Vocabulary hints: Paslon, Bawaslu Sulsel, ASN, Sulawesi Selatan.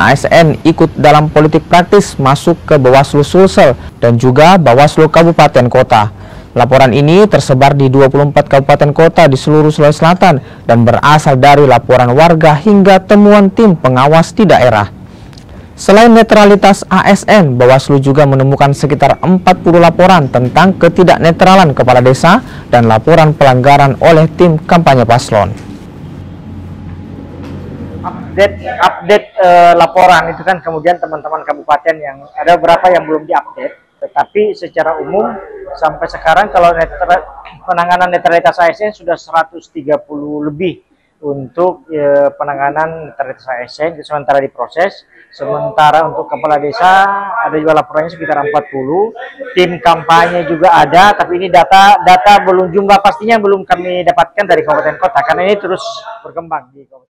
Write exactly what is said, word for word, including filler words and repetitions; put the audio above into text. A S N ikut dalam politik praktis masuk ke Bawaslu Sulsel dan juga Bawaslu Kabupaten Kota. Laporan ini tersebar di dua puluh empat kabupaten kota di seluruh Sulawesi Selatan dan berasal dari laporan warga hingga temuan tim pengawas di daerah. Selain netralitas A S N, Bawaslu juga menemukan sekitar empat puluh laporan tentang ketidaknetralan kepala desa dan laporan pelanggaran oleh tim kampanye Paslon. Update, update eh, laporan itu kan kemudian teman-teman kabupaten yang ada berapa yang belum diupdate, tetapi secara umum sampai sekarang kalau netra, penanganan netralitas A S N sudah seratus tiga puluh lebih. Untuk e, penanganan netralitas A S N sementara diproses, sementara untuk kepala desa ada juga laporannya sekitar empat puluh, tim kampanye juga ada, tapi ini data data belum, jumlah pastinya belum kami dapatkan dari kabupaten kota karena ini terus berkembang di kabupaten.